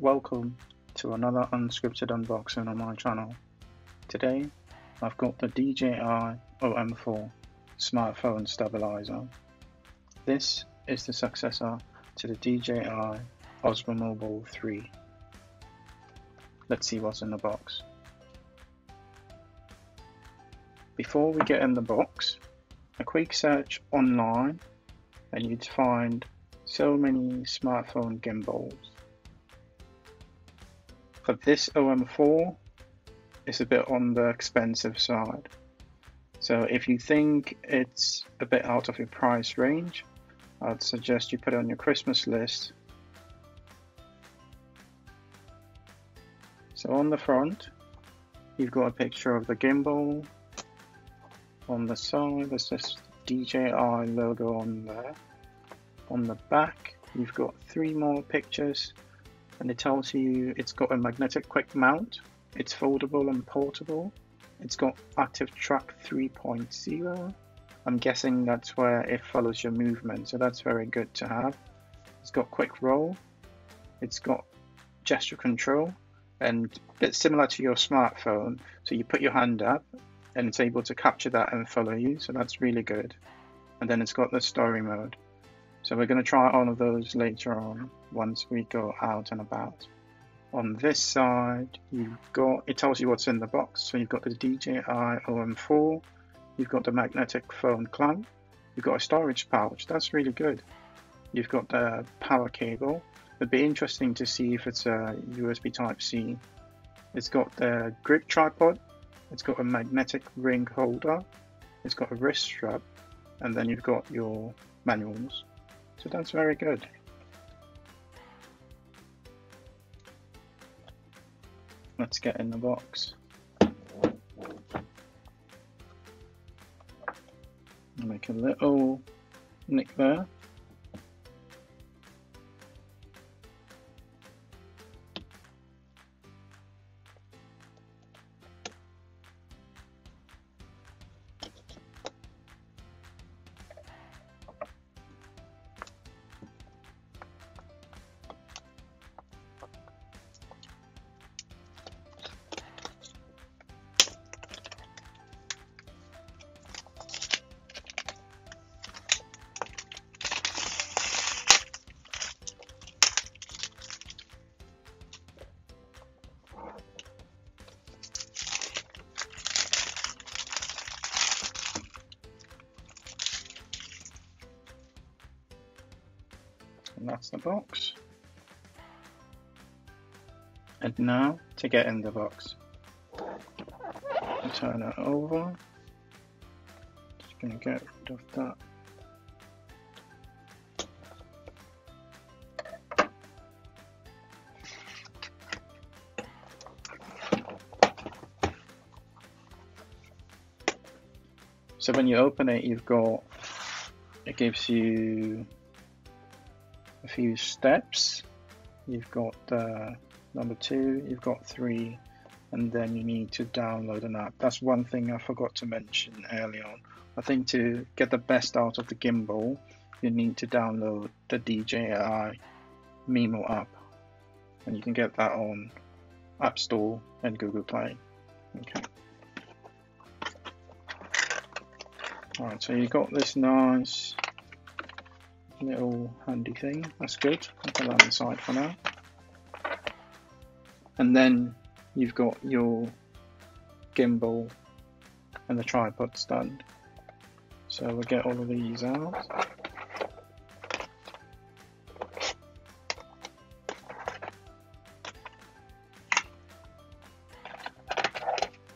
Welcome to another unscripted unboxing on my channel. Today I've got the DJI OM 4 smartphone stabilizer. This is the successor to the DJI Osmo Mobile 3. Let's see what's in the box. Before we get in the box, a quick search online and you'd find so many smartphone gimbals. For this OM4, it's a bit on the expensive side. So if you think it's a bit out of your price range, I'd suggest you put it on your Christmas list. So on the front, you've got a picture of the gimbal. On the side, there's this DJI logo on there. On the back, you've got three more pictures, and it tells you it's got a magnetic quick mount, it's foldable and portable, it's got Active Track 3.0. I'm guessing that's where it follows your movement, so that's very good to have. It's got quick roll, it's got gesture control, and it's similar to your smartphone, so you put your hand up and it's able to capture that and follow you, so that's really good. And then it's got the story mode. So we're going to try all of those later on once we go out and about. On this side, you've got, it tells you what's in the box. So you've got the DJI OM4, you've got the magnetic phone clamp, you've got a storage pouch, that's really good. You've got the power cable. It'd be interesting to see if it's a USB Type-C. It's got the grip tripod, it's got a magnetic ring holder, it's got a wrist strap, and then you've got your manuals. So that's very good. Let's get in the box. Make a little nick there. And that's the box. And now to get in the box, I'll turn it over. Just gonna get rid of that. So when you open it, you've got, it gives you a few steps. You've got number 2, you've got 3, and then you need to download an app. That's one thing I forgot to mention early on. I think to get the best out of the gimbal, you need to download the DJI Mimo app, and you can get that on App Store and Google Play. Okay. Alright, so you've got this nice little handy thing, that's good. I'll put that on the side for now. And then you've got your gimbal and the tripod stand. So we'll get all of these out.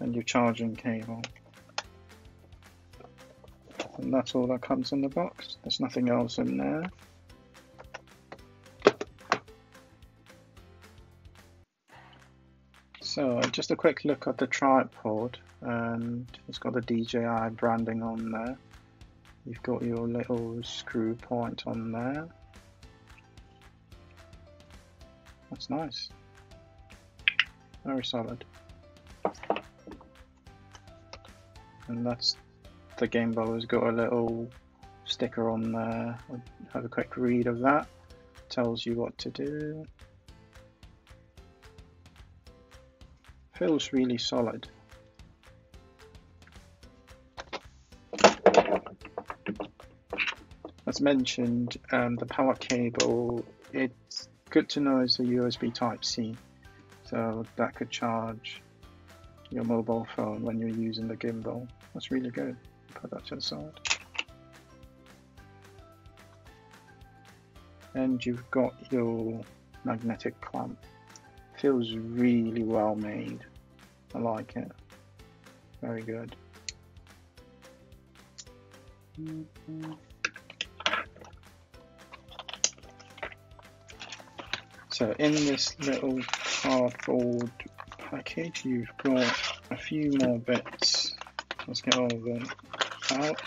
And your charging cable. And that's all that comes in the box. There's nothing else in there. So just a quick look at the tripod, and it's got the DJI branding on there. You've got your little screw point on there. That's nice. Very solid. And that's the gimbal. Has got a little sticker on there. I'll have a quick read of that. Tells you what to do. feels really solid. As mentioned, the power cable, it's good to know it's a USB Type-C, so that could charge your mobile phone when you're using the gimbal. That's really good. Put that to the side. And you've got your magnetic clamp. Feels really well made. I like it. Very good. So in this little cardboard package, you've got a few more bits. Let's get all of them out.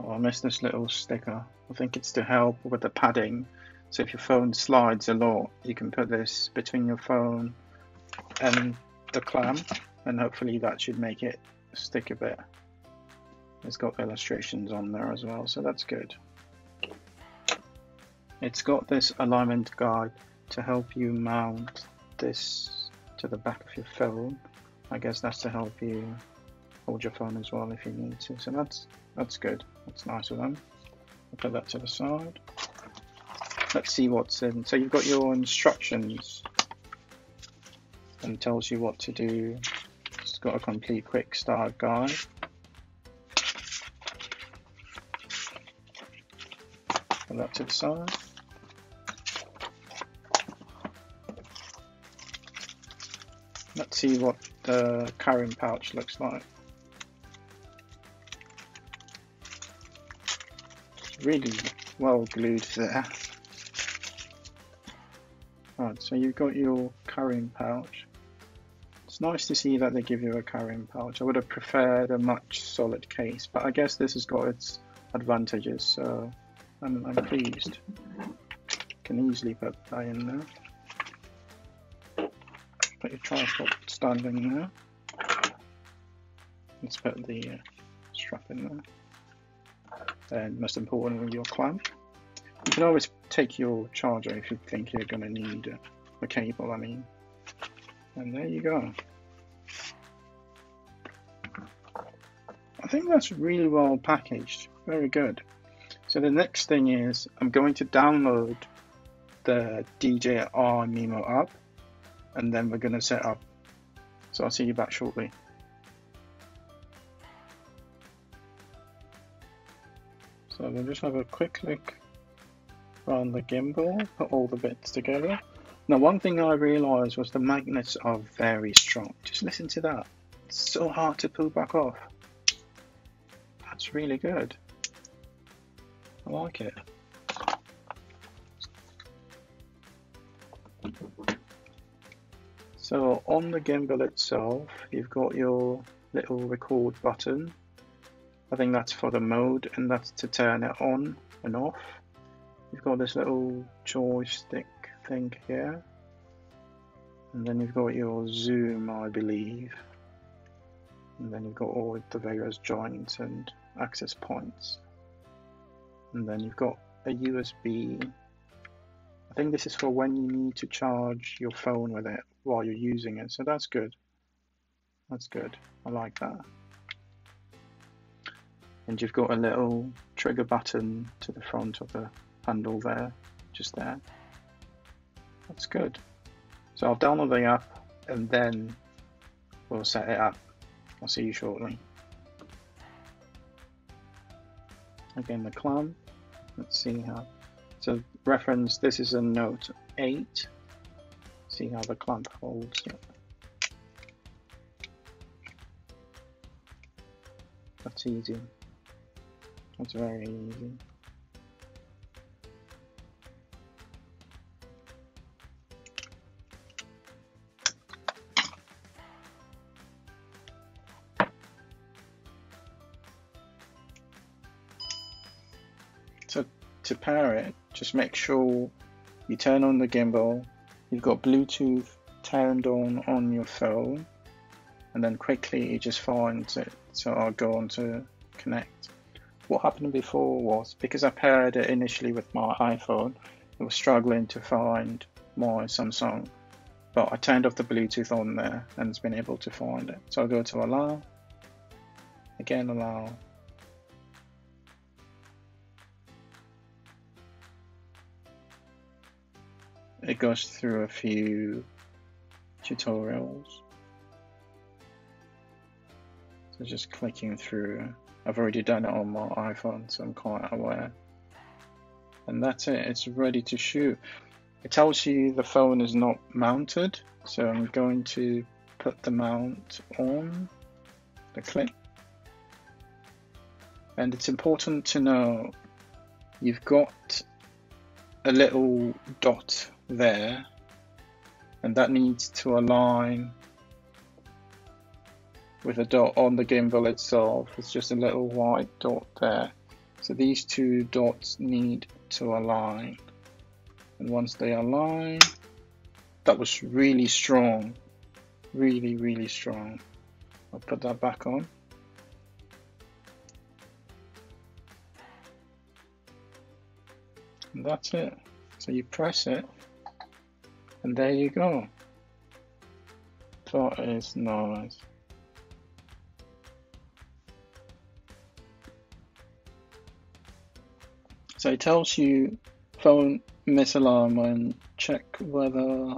Oh, I missed this little sticker. I think it's to help with the padding. So if your phone slides a lot, you can put this between your phone and the clamp, and hopefully that should make it stick a bit. It's got illustrations on there as well, so that's good. It's got this alignment guide to help you mount this to the back of your phone. I guess that's to help you hold your phone as well if you need to. So that's good. That's nice of them. I'll put that to the side. Let's see what's in. So you've got your instructions and tells you what to do. It's got a complete quick start guide. Put that to the side. Let's see what the carrying pouch looks like. It's really well glued there. Right, so you've got your carrying pouch. It's nice to see that they give you a carrying pouch. I would have preferred a much solid case, but I guess this has got its advantages, so I'm pleased. Can easily put that in there. Put your tripod stand in there. Let's put the strap in there. And most importantly, your clamp. You can always take your charger if you think you're going to need a cable, I mean. And there you go. I think that's really well packaged. Very good. So the next thing is, I'm going to download the DJI Mimo app, and then we're going to set up. So I'll see you back shortly. So we'll just have a quick look around the gimbal, put all the bits together. Now one thing I realized was the magnets are very strong. Just listen to that. It's so hard to pull back off. That's really good. I like it. So on the gimbal itself, you've got your little record button. I think that's for the mode, and that's to turn it on and off. You've got this little joystick thing here. And then you've got your zoom, I believe. And then you've got all the various joints and access points. And then you've got a USB. I think this is for when you need to charge your phone with it while you're using it. So that's good. That's good. I like that. And you've got a little trigger button to the front of the handle there, just there. That's good. So I'll download the app and then we'll set it up. I'll see you shortly. Again, the clamp. Let's see how. So reference, this is a Note 8. See how the clamp holds. That's easy. That's very easy. To pair it, just make sure you turn on the gimbal, you've got Bluetooth turned on your phone, and then quickly it just finds it. So I'll go on to connect. What happened before was, because I paired it initially with my iPhone, I was struggling to find my Samsung, but I turned off the Bluetooth on there and it's been able to find it. So I'll go to allow, again allow. It goes through a few tutorials. So just clicking through. I've already done it on my iPhone, so I'm quite aware. And that's it, it's ready to shoot. It tells you the phone is not mounted, so I'm going to put the mount on the clip. And it's important to know you've got a little dot there, and that needs to align with a dot on the gimbal itself. It's just a little white dot there. So these two dots need to align, and once they align, that was really strong, really strong. I'll put that back on. And that's it. So you press it and there you go. That is nice. So it tells you phone misalignment, check whether.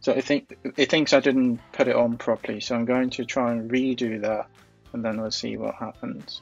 So it thinks I didn't put it on properly. So I'm going to try and redo that, and then we'll see what happens.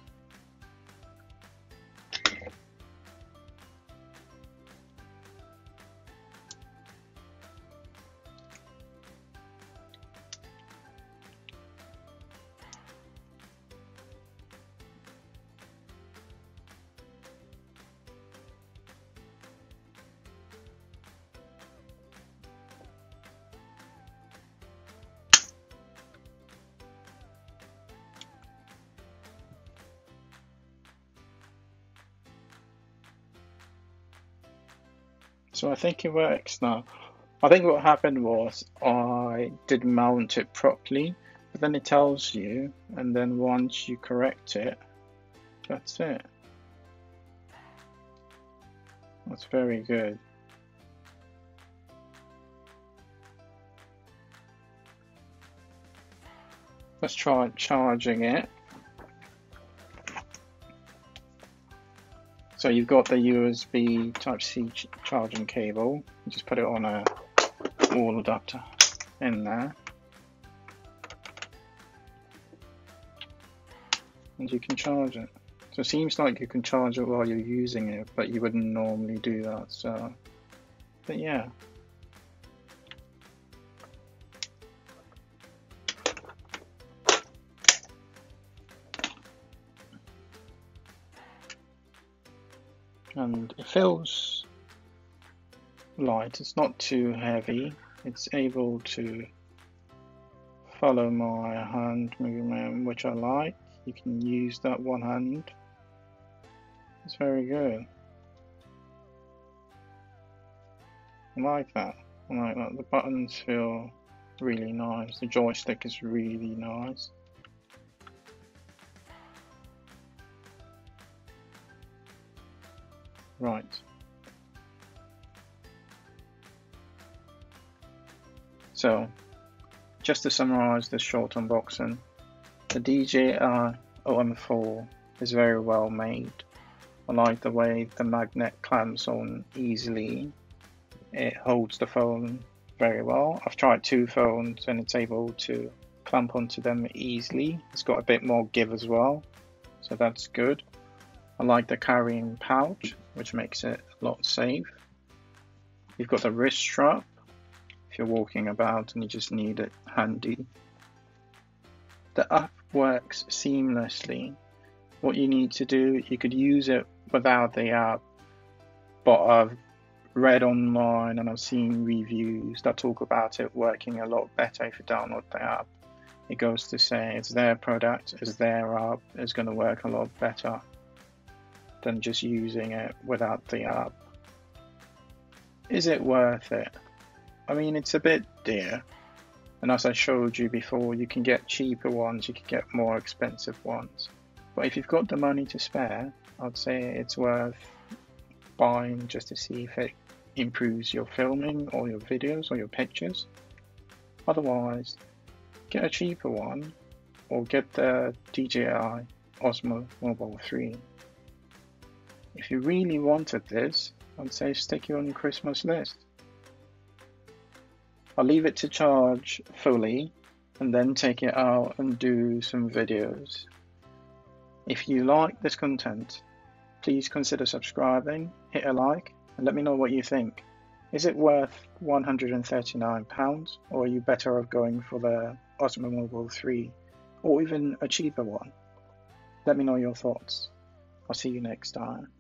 So I think it works now. I think what happened was I didn't mount it properly, but then it tells you, and then once you correct it, that's it. That's very good. Let's try charging it. So you've got the USB Type-C charging cable. You just put it on a wall adapter in there. And you can charge it. So it seems like you can charge it while you're using it, but you wouldn't normally do that, so. But yeah. And it feels light, it's not too heavy, it's able to follow my hand movement, which I like. You can use that one hand, it's very good. I like that, the buttons feel really nice, the joystick is really nice. Right, so just to summarize this short unboxing, the DJI OM 4 is very well made. I like the way the magnet clamps on easily, it holds the phone very well. I've tried two phones and it's able to clamp onto them easily. It's got a bit more give as well, so that's good. I like the carrying pouch, which makes it a lot safe. You've got the wrist strap if you're walking about and you just need it handy. The app works seamlessly. What you need to do, you could use it without the app, but I've read online and I've seen reviews that talk about it working a lot better if you download the app. It goes to say it's their product, it's their app, it's going to work a lot better than just using it without the app. Is it worth it? I mean, it's a bit dear, and as I showed you before, you can get cheaper ones, you can get more expensive ones, but if you've got the money to spare, I'd say it's worth spine just to see if it improves your filming or your videos or your pictures. Otherwise, get a cheaper one or get the DJI Osmo Mobile 3. If you really wanted this, I'd say stick you on your Christmas list. I'll leave it to charge fully and then take it out and do some videos. If you like this content, please consider subscribing, hit a like, and let me know what you think. Is it worth £139 or are you better off going for the Osmo Mobile 3 or even a cheaper one? Let me know your thoughts. I'll see you next time.